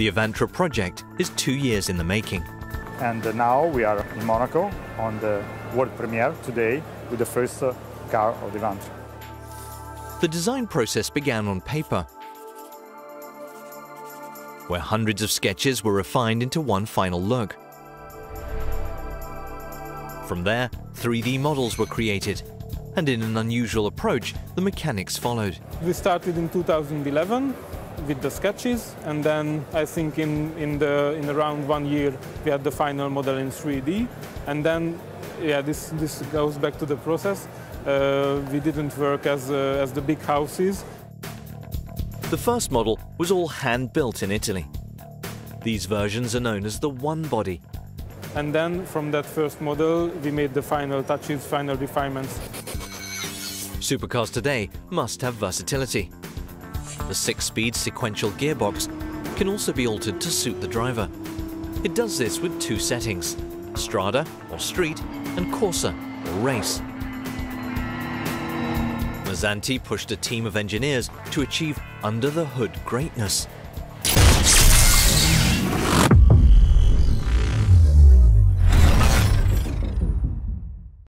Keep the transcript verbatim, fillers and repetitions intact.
The Evantra project is two years in the making. And now we are in Monaco on the world premiere today with the first car of the Evantra. The design process began on paper, where hundreds of sketches were refined into one final look. From there, three D models were created, and in an unusual approach, the mechanics followed. We started in two thousand eleven with the sketches, and then I think in, in, the, in around one year we had the final model in three D, and then yeah, this, this goes back to the process. Uh, we didn't work as, uh, as the big houses. The first model was all hand-built in Italy. These versions are known as the one body. And then from that first model, we made the final touches, final refinements. Supercars today must have versatility. The six-speed sequential gearbox can also be altered to suit the driver. It does this with two settings, Strada or Street and Corsa or Race. Mazzanti pushed a team of engineers to achieve under-the-hood greatness.